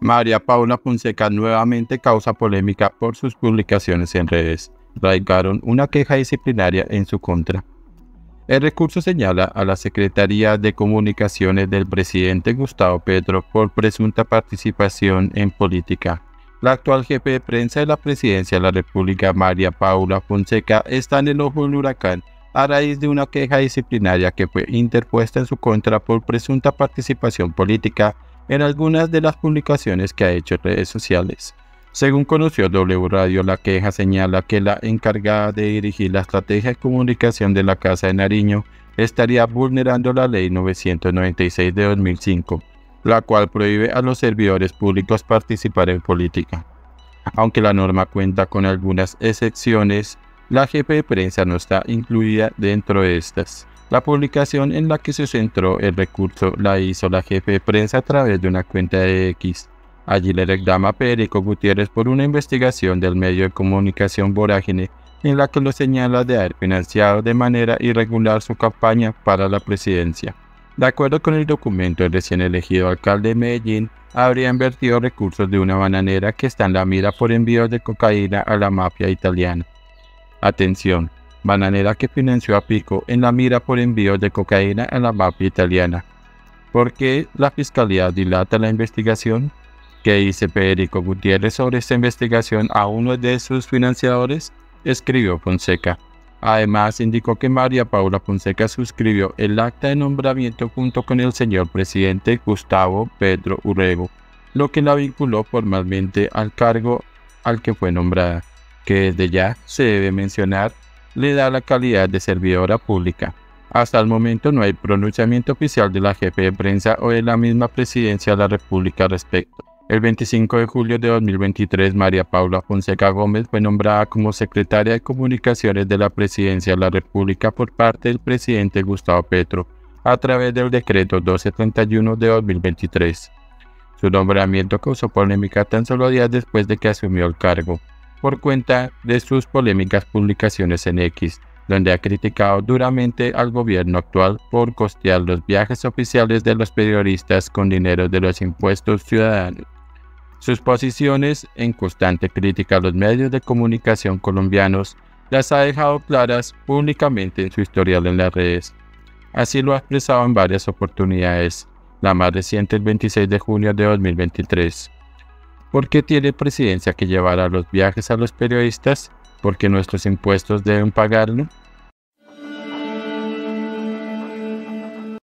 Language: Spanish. María Paula Fonseca nuevamente causa polémica por sus publicaciones en redes. Radicaron una queja disciplinaria en su contra. El recurso señala a la Secretaría de Comunicaciones del presidente Gustavo Petro por presunta participación en política. La actual jefe de prensa de la presidencia de la República, María Paula Fonseca, está en el ojo del huracán a raíz de una queja disciplinaria que fue interpuesta en su contra por presunta participación política en algunas de las publicaciones que ha hecho en redes sociales. Según conoció W Radio, la queja señala que la encargada de dirigir la estrategia de comunicación de la Casa de Nariño estaría vulnerando la Ley 996 de 2005, la cual prohíbe a los servidores públicos participar en política. Aunque la norma cuenta con algunas excepciones, la jefe de prensa no está incluida dentro de estas. La publicación en la que se centró el recurso la hizo la jefe de prensa a través de una cuenta de X. Allí le reclama a Federico Gutiérrez por una investigación del medio de comunicación Vorágine, en la que lo señala de haber financiado de manera irregular su campaña para la presidencia. De acuerdo con el documento, el recién elegido alcalde de Medellín habría invertido recursos de una bananera que está en la mira por envíos de cocaína a la mafia italiana. Atención, bananera que financió a Pico en la mira por envíos de cocaína a la mafia italiana. ¿Por qué la Fiscalía dilata la investigación? ¿Qué dice Federico Gutiérrez sobre esta investigación a uno de sus financiadores? Escribió Fonseca. Además, indicó que María Paula Fonseca suscribió el acta de nombramiento junto con el señor presidente Gustavo Petro Urrego, lo que la vinculó formalmente al cargo al que fue nombrada, que desde ya se debe mencionar, le da la calidad de servidora pública. Hasta el momento no hay pronunciamiento oficial de la jefe de prensa o de la misma presidencia de la República al respecto. El 25 de julio de 2023, María Paula Fonseca Gómez fue nombrada como secretaria de Comunicaciones de la Presidencia de la República por parte del presidente Gustavo Petro, a través del Decreto 1231 de 2023. Su nombramiento causó polémica tan solo días después de que asumió el cargo, por cuenta de sus polémicas publicaciones en X, donde ha criticado duramente al gobierno actual por costear los viajes oficiales de los periodistas con dinero de los impuestos ciudadanos. Sus posiciones, en constante crítica a los medios de comunicación colombianos, las ha dejado claras públicamente en su historial en las redes. Así lo ha expresado en varias oportunidades, la más reciente el 26 de junio de 2023. ¿Por qué tiene presidencia que llevar a los viajes a los periodistas? ¿Porque nuestros impuestos deben pagarlo?